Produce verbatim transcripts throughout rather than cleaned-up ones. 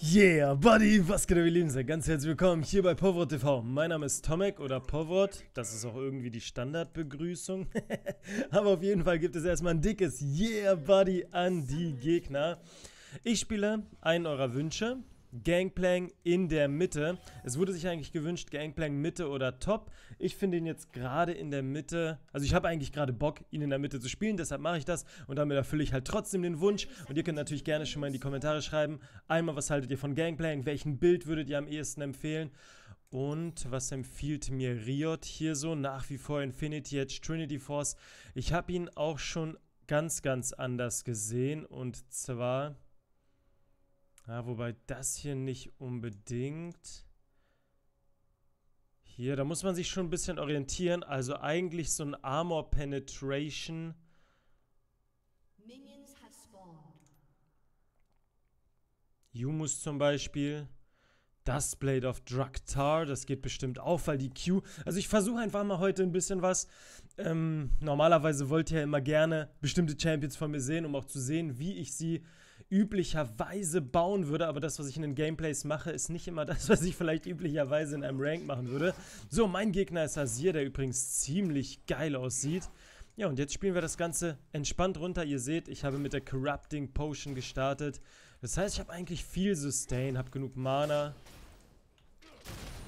Yeah, Buddy, was geht, ihr Lieben? Seid ganz herzlich willkommen hier bei PowrotTV. Mein Name ist Tomek oder Powrot. Das ist auch irgendwie die Standardbegrüßung. Aber auf jeden Fall gibt es erstmal ein dickes Yeah, Buddy an die Gegner. Ich spiele einen eurer Wünsche. Gangplank in der Mitte. Es wurde sich eigentlich gewünscht, Gangplank Mitte oder Top. Ich finde ihn jetzt gerade in der Mitte. Also ich habe eigentlich gerade Bock, ihn in der Mitte zu spielen, deshalb mache ich das. Und damit erfülle ich halt trotzdem den Wunsch. Und ihr könnt natürlich gerne schon mal in die Kommentare schreiben. Einmal, was haltet ihr von Gangplank? Welchen Bild würdet ihr am ehesten empfehlen? Und was empfiehlt mir Riot hier so? Nach wie vor Infinity Edge, Trinity Force. Ich habe ihn auch schon ganz, ganz anders gesehen. Und zwar... Ja, wobei das hier nicht unbedingt. Hier, da muss man sich schon ein bisschen orientieren. Also eigentlich so ein Armor Penetration. Youmuu's zum Beispiel. Duskblade of Draktharr, das geht bestimmt auch, weil die Q... Also ich versuche einfach mal heute ein bisschen was. Ähm, normalerweise wollt ihr ja immer gerne bestimmte Champions von mir sehen, um auch zu sehen, wie ich sie üblicherweise bauen würde. Aber das, was ich in den Gameplays mache, ist nicht immer das, was ich vielleicht üblicherweise in einem Rank machen würde. So, mein Gegner ist Azir, der übrigens ziemlich geil aussieht. Ja, und jetzt spielen wir das Ganze entspannt runter. Ihr seht, ich habe mit der Corrupting Potion gestartet. Das heißt, ich habe eigentlich viel Sustain, habe genug Mana.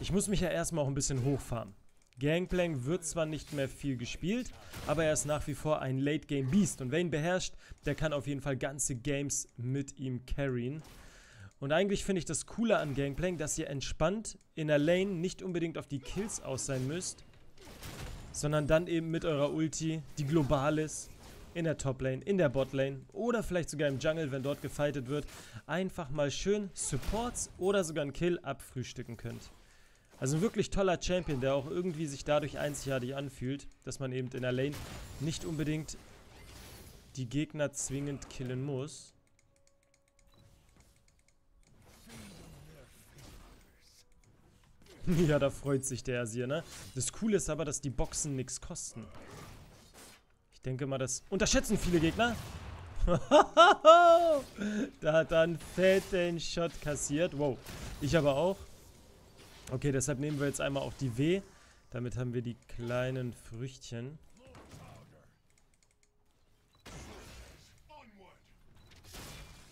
Ich muss mich ja erstmal auch ein bisschen hochfarmen. Gangplank wird zwar nicht mehr viel gespielt, aber er ist nach wie vor ein Late-Game-Beast. Und wer ihn beherrscht, der kann auf jeden Fall ganze Games mit ihm carryen. Und eigentlich finde ich das Coole an Gangplank, dass ihr entspannt in der Lane nicht unbedingt auf die Kills aus sein müsst, sondern dann eben mit eurer Ulti, die global ist, in der Top-Lane, in der Bot-Lane oder vielleicht sogar im Jungle, wenn dort gefightet wird, einfach mal schön Supports oder sogar einen Kill abfrühstücken könnt. Also ein wirklich toller Champion, der auch irgendwie sich dadurch einzigartig anfühlt, dass man eben in der Lane nicht unbedingt die Gegner zwingend killen muss. Ja, da freut sich der Azir, ne? Das Coole ist aber, dass die Boxen nichts kosten. Ich denke mal, das unterschätzen viele Gegner. Da hat er einen fetten Shot kassiert. Wow, ich aber auch. Okay, deshalb nehmen wir jetzt einmal auch die W. Damit haben wir die kleinen Früchtchen.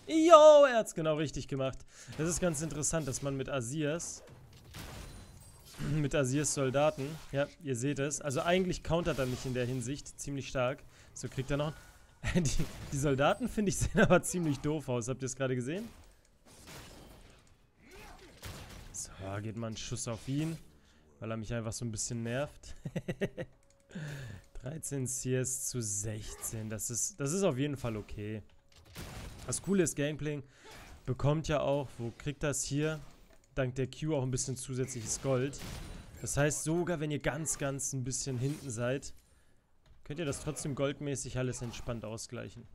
Yo, er hat's genau richtig gemacht. Das ist ganz interessant, dass man mit Azirs... Mit Azirs Soldaten. Ja, ihr seht es. Also eigentlich countert er mich in der Hinsicht ziemlich stark. So kriegt er noch... Die, die Soldaten, finde ich, sehen aber ziemlich doof aus. Habt ihr es gerade gesehen? So, geht mal ein Schuss auf ihn. Weil er mich einfach so ein bisschen nervt. dreizehn C S zu sechzehn. Das ist, das ist auf jeden Fall okay. Das Coole ist, Gangplank bekommt ja auch... Wo kriegt das hier? Dank der Q auch ein bisschen zusätzliches Gold. Das heißt, sogar wenn ihr ganz, ganz ein bisschen hinten seid, könnt ihr das trotzdem goldmäßig alles entspannt ausgleichen.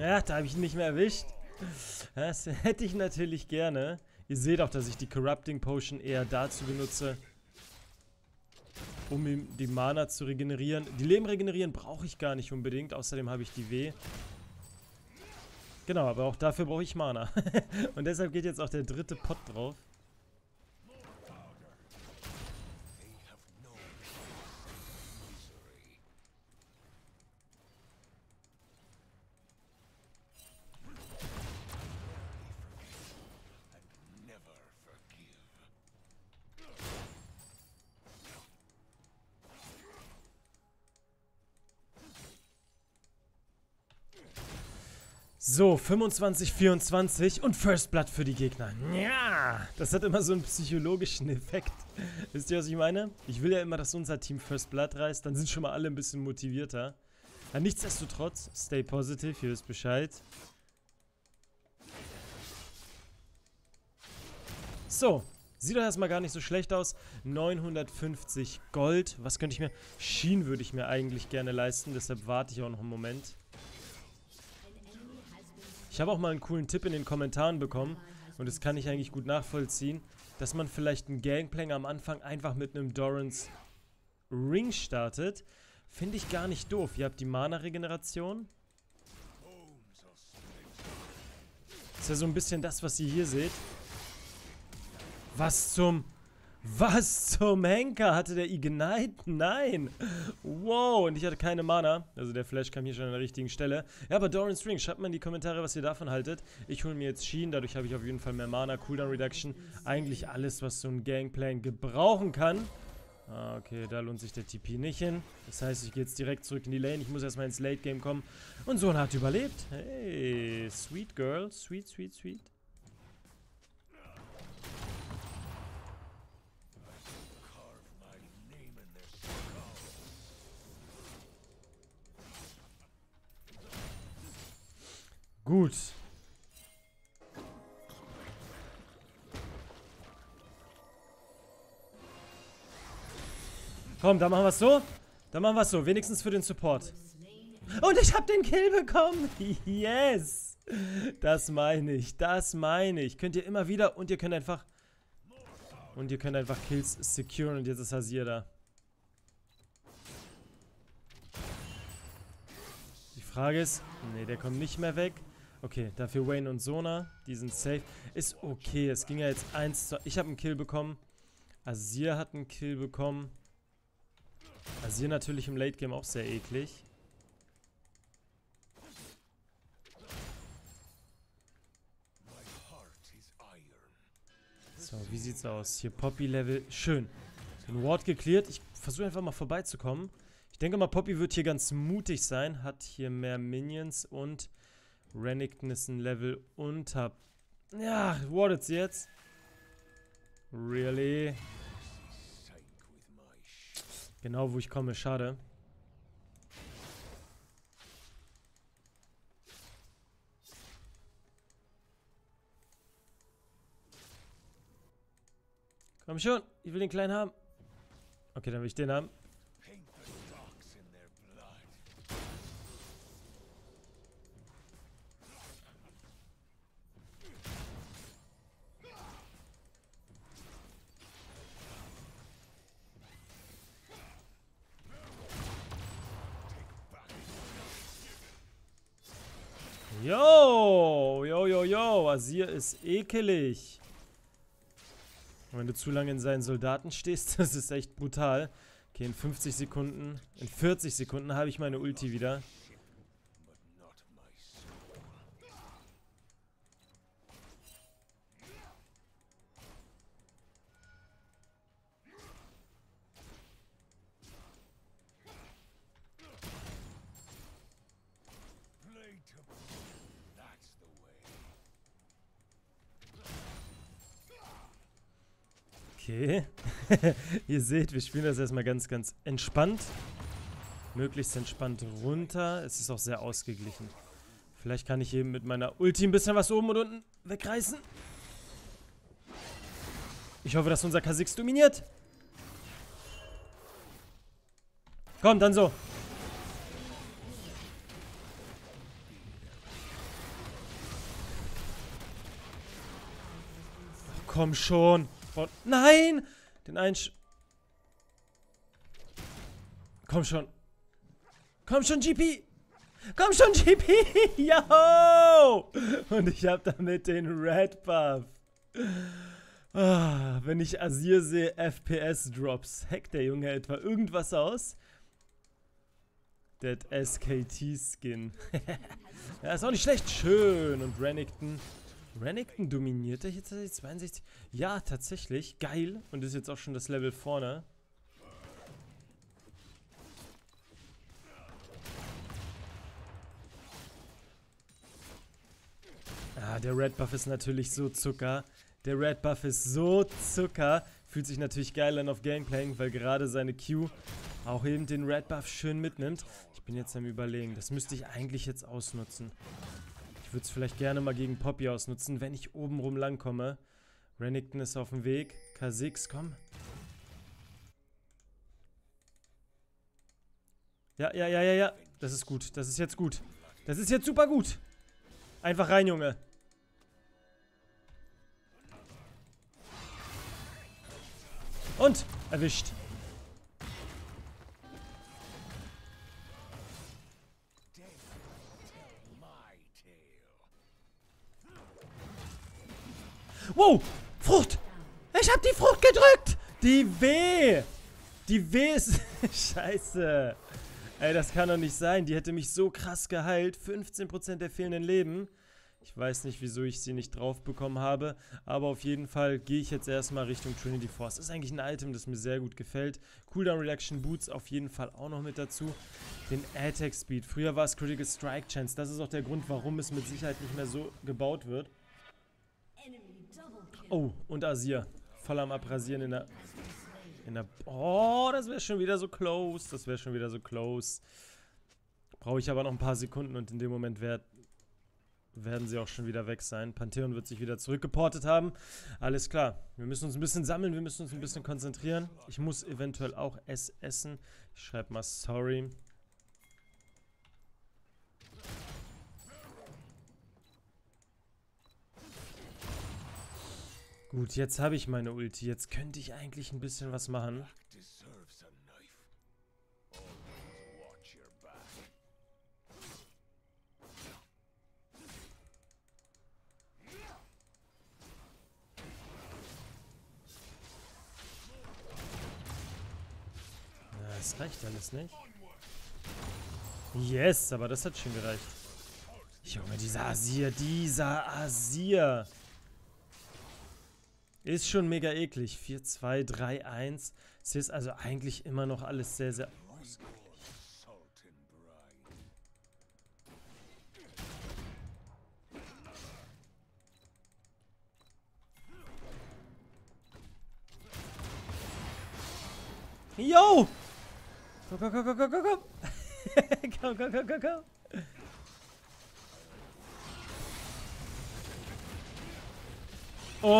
Ja, da habe ich ihn nicht mehr erwischt. Das hätte ich natürlich gerne. Ihr seht auch, dass ich die Corrupting Potion eher dazu benutze, um ihm die Mana zu regenerieren. Die Leben regenerieren brauche ich gar nicht unbedingt. Außerdem habe ich die W. Genau, aber auch dafür brauche ich Mana. Und deshalb geht jetzt auch der dritte Pot drauf. So, fünfundzwanzig, vierundzwanzig und First Blood für die Gegner. Ja, das hat immer so einen psychologischen Effekt. Wisst ihr, was ich meine? Ich will ja immer, dass unser Team First Blood reißt. Dann sind schon mal alle ein bisschen motivierter. Ja, nichtsdestotrotz, stay positive, ihr wisst Bescheid. So, sieht doch erstmal gar nicht so schlecht aus. neunhundertfünfzig Gold. Was könnte ich mir... Sheen würde ich mir eigentlich gerne leisten, deshalb warte ich auch noch einen Moment. Ich habe auch mal einen coolen Tipp in den Kommentaren bekommen und das kann ich eigentlich gut nachvollziehen, dass man vielleicht einen Gangplank am Anfang einfach mit einem Doran's Ring startet. Finde ich gar nicht doof. Ihr habt die Mana-Regeneration. Ist ja so ein bisschen das, was ihr hier seht. Was zum... Was zum Henker? Hatte der Ignite? Nein! Wow, und ich hatte keine Mana. Also der Flash kam hier schon an der richtigen Stelle. Ja, aber Doran's Ring, schreibt mal in die Kommentare, was ihr davon haltet. Ich hole mir jetzt Sheen, dadurch habe ich auf jeden Fall mehr Mana, Cooldown Reduction. Eigentlich alles, was so ein Gangplank gebrauchen kann. Ah, okay, da lohnt sich der T P nicht hin. Das heißt, ich gehe jetzt direkt zurück in die Lane. Ich muss erstmal ins Late Game kommen. Und Sohn hat überlebt. Hey, sweet girl. Sweet, sweet, sweet. Gut. Komm, da machen wir es so. Da machen wir es so. Wenigstens für den Support. Und ich habe den Kill bekommen. Yes. Das meine ich. Das meine ich. Könnt ihr immer wieder. Und ihr könnt einfach. Und ihr könnt einfach Kills securen. Und jetzt ist Azir da. Die Frage ist. Ne, der kommt nicht mehr weg. Okay, dafür Wayne und Sona, die sind safe. Ist okay, es ging ja jetzt eins zu... Ich habe einen Kill bekommen. Azir hat einen Kill bekommen. Azir natürlich im Late Game auch sehr eklig. So, wie sieht's aus? Hier Poppy Level. Schön. Den Ward gecleart. Ich versuche einfach mal vorbeizukommen. Ich denke mal, Poppy wird hier ganz mutig sein. Hat hier mehr Minions und... Renekton ist ein Level unter. Ja, wartet sie jetzt. Really? Genau, wo ich komme, schade. Komm schon, ich will den Kleinen haben. Okay, dann will ich den haben. Yo, yo, yo, yo, Azir ist ekelig. Und wenn du zu lange in seinen Soldaten stehst, das ist echt brutal. Okay, in fünfzig Sekunden, in vierzig Sekunden habe ich meine Ulti wieder. Okay, ihr seht, wir spielen das erstmal ganz, ganz entspannt. Möglichst entspannt runter. Es ist auch sehr ausgeglichen. Vielleicht kann ich eben mit meiner Ulti ein bisschen was oben und unten wegreißen. Ich hoffe, dass unser Kha'Zix dominiert. Komm, dann so. Oh, komm schon. Nein! Den einen... Sch Komm schon. Komm schon, G P! Komm schon, G P! Jaho! Und ich hab damit den Red Buff. Ah, wenn ich Azir sehe, F P S-Drops. Hackt der Junge etwa irgendwas aus? That S K T-Skin. Ja, ist auch nicht schlecht. Schön. Und Renekton... Renekton dominiert er jetzt zweiundsechzig? Ja, tatsächlich. Geil. Und ist jetzt auch schon das Level vorne. Ah, der Red Buff ist natürlich so Zucker. Der Red Buff ist so Zucker. Fühlt sich natürlich geil an auf Gangplank, weil gerade seine Q auch eben den Red Buff schön mitnimmt. Ich bin jetzt am Überlegen. Das müsste ich eigentlich jetzt ausnutzen. Ich würde es vielleicht gerne mal gegen Poppy ausnutzen, wenn ich oben rum lang komme. Renekton ist auf dem Weg. Kha'Zix, komm. Ja, ja, ja, ja, ja. Das ist gut. Das ist jetzt gut. Das ist jetzt super gut. Einfach rein, Junge. Und erwischt. Wow! Frucht! Ich hab die Frucht gedrückt! Die W! Die W ist... Scheiße! Ey, das kann doch nicht sein. Die hätte mich so krass geheilt. fünfzehn Prozent der fehlenden Leben. Ich weiß nicht, wieso ich sie nicht drauf bekommen habe. Aber auf jeden Fall gehe ich jetzt erstmal Richtung Trinity Force. Das ist eigentlich ein Item, das mir sehr gut gefällt. Cooldown Reduction Boots auf jeden Fall auch noch mit dazu. Den Attack Speed. Früher war es Critical Strike Chance. Das ist auch der Grund, warum es mit Sicherheit nicht mehr so gebaut wird. Oh, und Azir. Voll am Abrasieren in der... In der oh, das wäre schon wieder so close. Das wäre schon wieder so close. Brauche ich aber noch ein paar Sekunden und in dem Moment werd, werden sie auch schon wieder weg sein. Pantheon wird sich wieder zurückgeportet haben. Alles klar. Wir müssen uns ein bisschen sammeln. Wir müssen uns ein bisschen konzentrieren. Ich muss eventuell auch es essen. Ich schreibe mal sorry. Gut, jetzt habe ich meine Ulti. Jetzt könnte ich eigentlich ein bisschen was machen. Na, das reicht alles nicht. Yes, aber das hat schon gereicht. Junge, dieser Azir, dieser Azir. Ist schon mega eklig. vier, zwei, drei, eins. Es ist also eigentlich immer noch alles sehr, sehr ausgeglichen. Yo! Go, go, go, go, go, go, go! Go, go, go, go, go!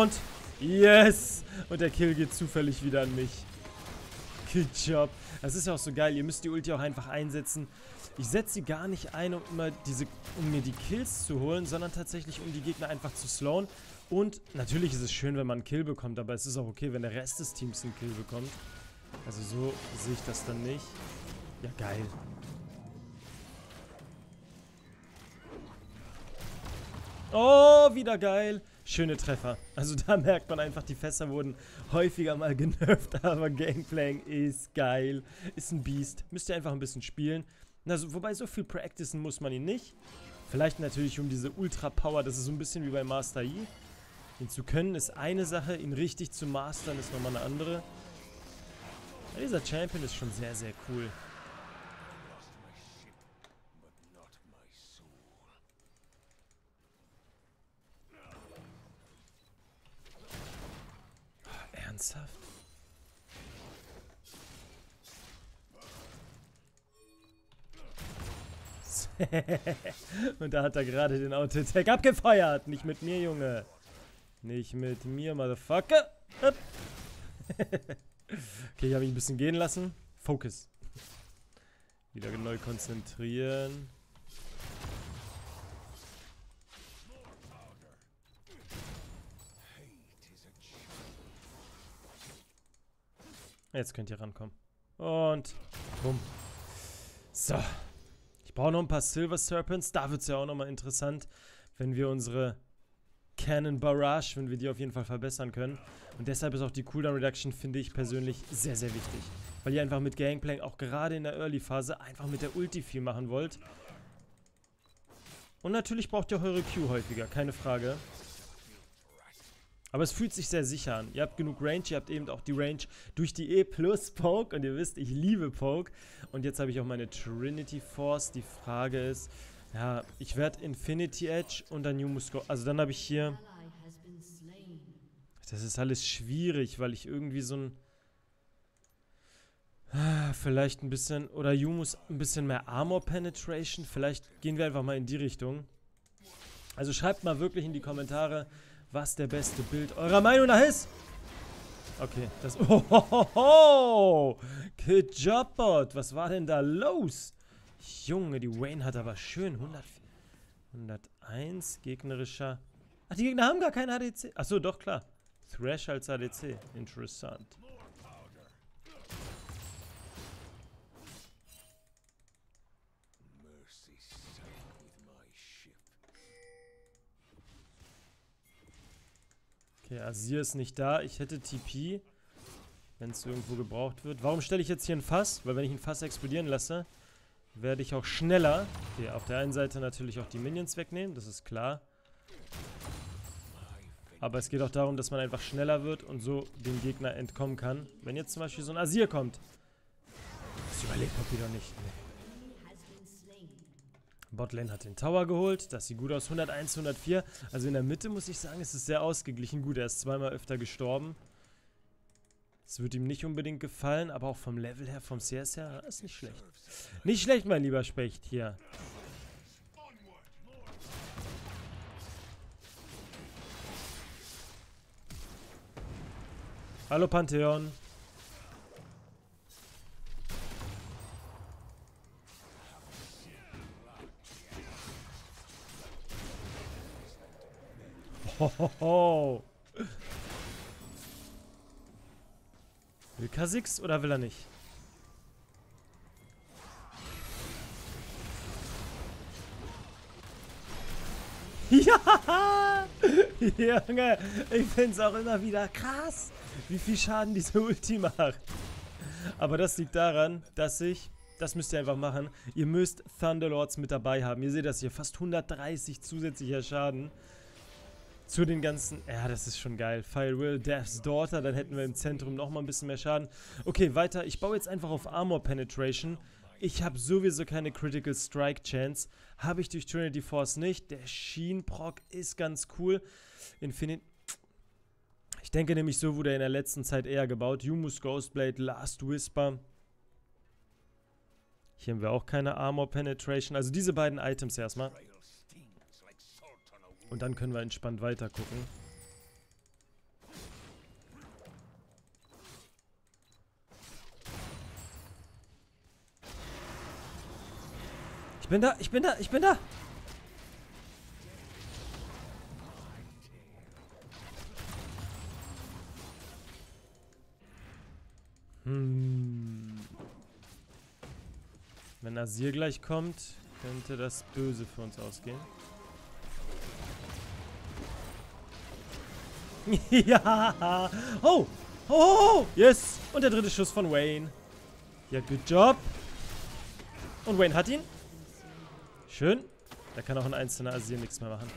Und... Yes! Und der Kill geht zufällig wieder an mich. Good job. Das ist ja auch so geil. Ihr müsst die Ulti auch einfach einsetzen. Ich setze sie gar nicht ein, um, immer diese, um mir die Kills zu holen, sondern tatsächlich, um die Gegner einfach zu slowen. Und natürlich ist es schön, wenn man einen Kill bekommt, aber es ist auch okay, wenn der Rest des Teams einen Kill bekommt. Also so sehe ich das dann nicht. Ja, geil. Oh, wieder geil. Schöne Treffer. Also da merkt man einfach, die Fässer wurden häufiger mal genervt, aber Gangplank ist geil. Ist ein Biest. Müsst ihr einfach ein bisschen spielen. Also, wobei, so viel practicen muss man ihn nicht. Vielleicht natürlich um diese Ultra-Power, das ist so ein bisschen wie bei Master Yi. Ihn zu können ist eine Sache, ihn richtig zu mastern ist nochmal eine andere. Ja, dieser Champion ist schon sehr, sehr cool. Ernsthaft? Und da hat er gerade den Auto-Attack abgefeuert. Nicht mit mir, Junge. Nicht mit mir, Motherfucker. Okay, ich habe ihn ein bisschen gehen lassen. Focus. Wieder neu konzentrieren. Jetzt könnt ihr rankommen. Und bumm. So. Ich brauche noch ein paar Silver Serpents. Da wird es ja auch nochmal interessant, wenn wir unsere Cannon Barrage, wenn wir die auf jeden Fall verbessern können. Und deshalb ist auch die Cooldown Reduction, finde ich persönlich, sehr, sehr wichtig. Weil ihr einfach mit Gangplank, auch gerade in der Early Phase, einfach mit der Ulti viel machen wollt. Und natürlich braucht ihr eure Q häufiger, keine Frage. Aber es fühlt sich sehr sicher an. Ihr habt genug Range, ihr habt eben auch die Range durch die E plus Poke. Und ihr wisst, ich liebe Poke. Und jetzt habe ich auch meine Trinity Force. Die Frage ist, ja, ich werde Infinity Edge und dann Youmuu's. Also dann habe ich hier... Das ist alles schwierig, weil ich irgendwie so ein... Ah, vielleicht ein bisschen... Oder Youmuu's ein bisschen mehr Armor Penetration. Vielleicht gehen wir einfach mal in die Richtung. Also schreibt mal wirklich in die Kommentare... Was der beste Bild eurer Meinung nach ist. Okay, das... Ohohoho! Good job, Bot. Was war denn da los? Junge, die Wayne hat aber schön hundert, hunderteins gegnerischer... Ach, die Gegner haben gar keinen A D C. Achso, doch, klar. Thresh als A D C. Interessant. Okay, Azir ist nicht da. Ich hätte T P, wenn es irgendwo gebraucht wird. Warum stelle ich jetzt hier ein Fass? Weil wenn ich ein Fass explodieren lasse, werde ich auch schneller. Okay, auf der einen Seite natürlich auch die Minions wegnehmen, das ist klar. Aber es geht auch darum, dass man einfach schneller wird und so dem Gegner entkommen kann. Wenn jetzt zum Beispiel so ein Azir kommt. Das überlebt Poppy doch nicht. Nee. Botlane hat den Tower geholt. Das sieht gut aus. hunderteins, hundertvier. Also in der Mitte muss ich sagen, es ist sehr ausgeglichen. Gut, er ist zweimal öfter gestorben. Es wird ihm nicht unbedingt gefallen, aber auch vom Level her, vom C S her, ist nicht schlecht. Nicht schlecht, mein lieber Specht, hier. Hallo Pantheon. Hohoho. Will Kha'Zix oder will er nicht? Ja! Junge, ich find's auch immer wieder krass, wie viel Schaden diese Ulti macht. Aber das liegt daran, dass ich... Das müsst ihr einfach machen. Ihr müsst Thunderlords mit dabei haben. Ihr seht das hier, fast hundertdreißig zusätzlicher Schaden. Zu den ganzen... Ja, das ist schon geil. Fire Will, Death's Daughter. Dann hätten wir im Zentrum nochmal ein bisschen mehr Schaden. Okay, weiter. Ich baue jetzt einfach auf Armor Penetration. Ich habe sowieso keine Critical Strike Chance. Habe ich durch Trinity Force nicht. Der Sheen-Proc ist ganz cool. Infinity... Ich denke nämlich, so wurde er in der letzten Zeit eher gebaut. Youmuu's Ghostblade, Last Whisper. Hier haben wir auch keine Armor Penetration. Also diese beiden Items erstmal. Und dann können wir entspannt weiter gucken. Ich bin da, ich bin da, ich bin da! Hm. Wenn Azir gleich kommt, könnte das böse für uns ausgehen. Ja! Oh! Oh! Oh! Yes! Und der dritte Schuss von Wayne. Ja, good job. Und Wayne hat ihn. Schön. Da kann auch ein einzelner Azir nichts mehr machen.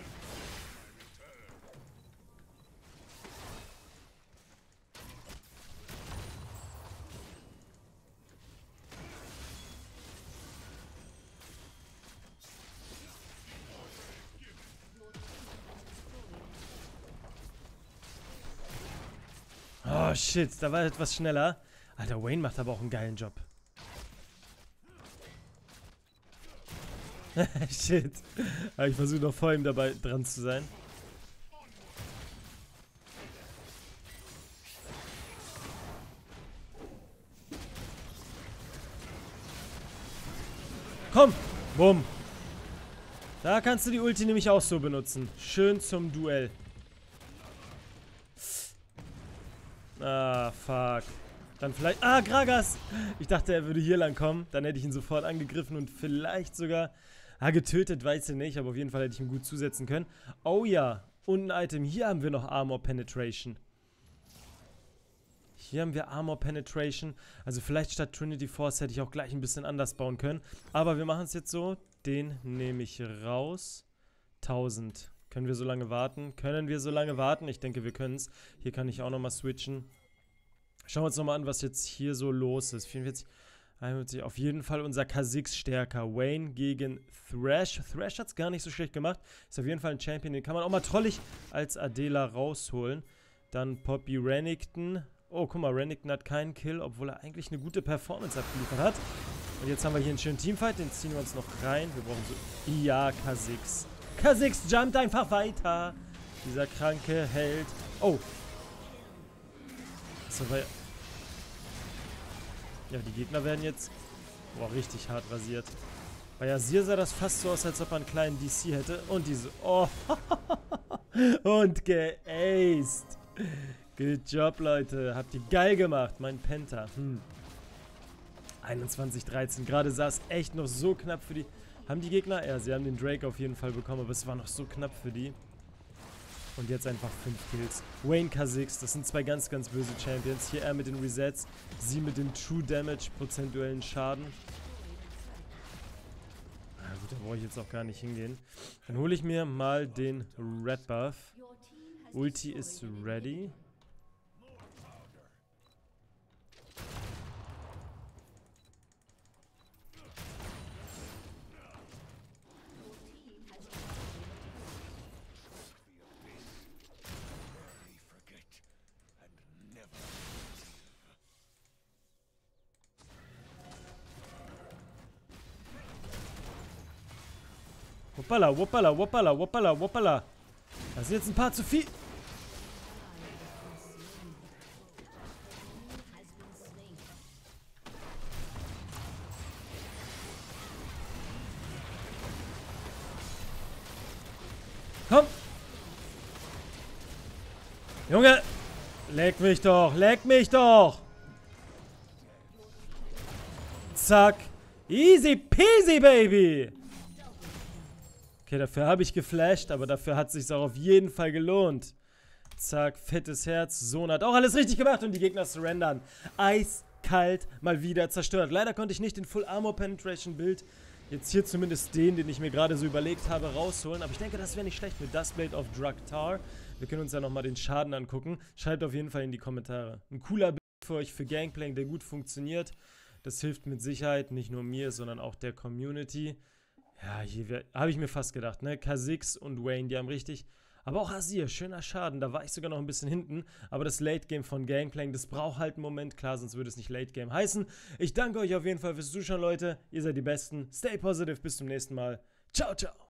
Oh shit, da war etwas schneller. Alter, Wayne macht aber auch einen geilen Job. Shit. Aber ich versuche noch vor ihm dabei dran zu sein. Komm! Bumm! Da kannst du die Ulti nämlich auch so benutzen. Schön zum Duell. Ah, fuck. Dann vielleicht... Ah, Gragas! Ich dachte, er würde hier lang kommen. Dann hätte ich ihn sofort angegriffen und vielleicht sogar... Ah, getötet, weiß ich nicht. Aber auf jeden Fall hätte ich ihn gut zusetzen können. Oh ja, und ein Item. Hier haben wir noch Armor Penetration. Hier haben wir Armor Penetration. Also vielleicht statt Trinity Force hätte ich auch gleich ein bisschen anders bauen können. Aber wir machen es jetzt so. Den nehme ich raus. tausend. Können wir so lange warten? Können wir so lange warten? Ich denke, wir können es. Hier kann ich auch nochmal switchen. Schauen wir uns nochmal an, was jetzt hier so los ist. vierundvierzig, einundvierzig. Auf jeden Fall unser Kha'Zix stärker. Wayne gegen Thresh. Thresh hat es gar nicht so schlecht gemacht. Ist auf jeden Fall ein Champion. Den kann man auch mal trollig als Adela rausholen. Dann Poppy Renekton. Oh, guck mal, Renekton hat keinen Kill, obwohl er eigentlich eine gute Performance abgeliefert hat. Und jetzt haben wir hier einen schönen Teamfight. Den ziehen wir uns noch rein. Wir brauchen so... Ja, Kha'Zix. Kha'Zix jumpt einfach weiter. Dieser kranke Held. Oh. So, weil ja, die Gegner werden jetzt... Boah, richtig hart rasiert. Bei Azir sah das fast so aus, als ob er einen kleinen D C hätte. Und diese... Oh. Und geaced. Good job, Leute. Habt ihr geil gemacht. Mein Penta. Hm. einundzwanzig, dreizehn. Gerade sah es echt noch so knapp für die... Haben die Gegner? Ja, sie haben den Drake auf jeden Fall bekommen, aber es war noch so knapp für die. Und jetzt einfach fünf Kills. Wayne Kha'Zix, das sind zwei ganz, ganz böse Champions. Hier er mit den Resets, sie mit dem True Damage, prozentuellen Schaden. Na gut, da brauche ich jetzt auch gar nicht hingehen. Dann hole ich mir mal den Red Buff. Ulti ist ready. Hoppala, hoppala, hoppala, hoppala, hoppala. Das sind jetzt ein paar zu viel. Komm. Junge. Leck mich doch, leck mich doch. Zack. Easy peasy, Baby. Okay, dafür habe ich geflasht, aber dafür hat es sich auch auf jeden Fall gelohnt. Zack, fettes Herz, Sohn hat auch alles richtig gemacht und die Gegner surrendern. Eiskalt mal wieder zerstört. Leider konnte ich nicht den Full Armor Penetration Build, jetzt hier zumindest den, den ich mir gerade so überlegt habe, rausholen. Aber ich denke, das wäre nicht schlecht mit Duskblade of Draktharr. Wir können uns ja nochmal den Schaden angucken. Schreibt auf jeden Fall in die Kommentare. Ein cooler Build für euch, für Gangplank, der gut funktioniert. Das hilft mit Sicherheit nicht nur mir, sondern auch der Community. Ja, hier habe ich mir fast gedacht, ne? Kha'Zix und Wayne, die haben richtig. Aber auch Azir, schöner Schaden. Da war ich sogar noch ein bisschen hinten. Aber das Late-Game von Gangplank, das braucht halt einen Moment. Klar, sonst würde es nicht Late-Game heißen. Ich danke euch auf jeden Fall fürs Zuschauen, Leute. Ihr seid die Besten. Stay positive. Bis zum nächsten Mal. Ciao, ciao.